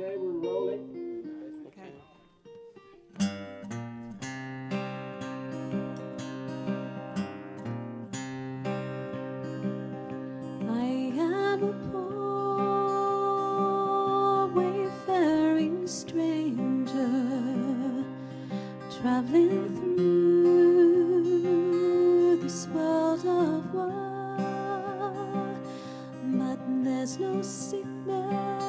Okay, we're rolling. Okay. I am a poor wayfaring stranger, traveling through this world of war, but there's no sickness,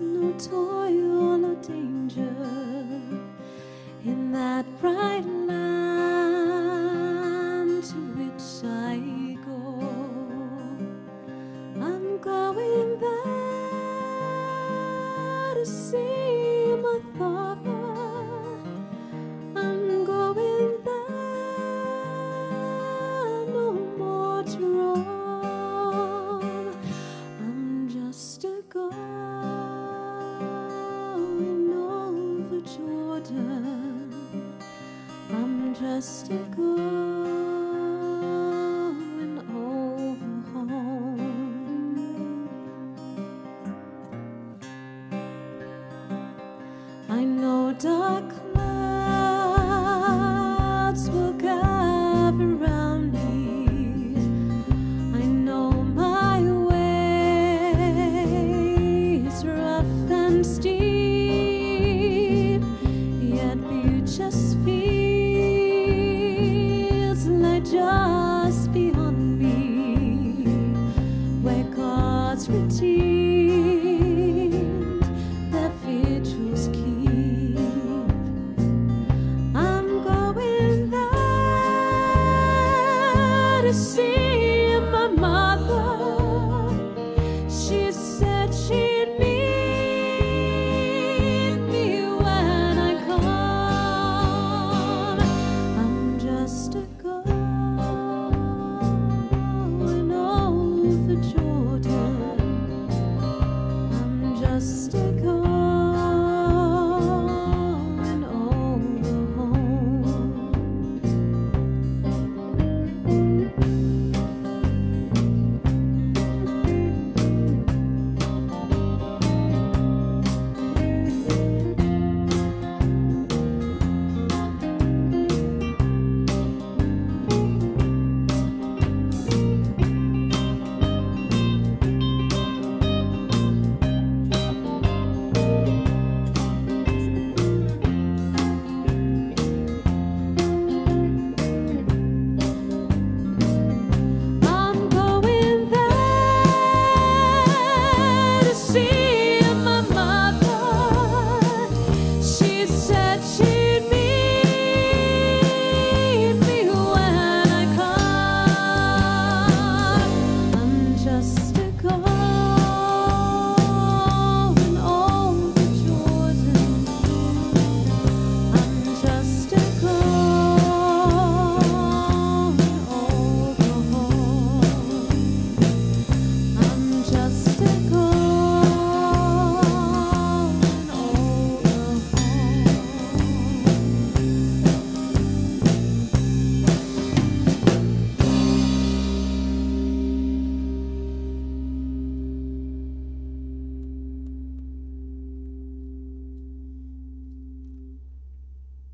no toil, no danger in that bright land to which I go. I'm going there to see my father. I'm going there no more to roam. I'm just a girl Jordan, I'm just a going over home. I know dark clouds will gather around me. I know my way is rough and steep. Just feels like just beyond me, where God's redeemed their virtues keep. I'm going there to see my mother. She said she'd meet. Just a going over home. See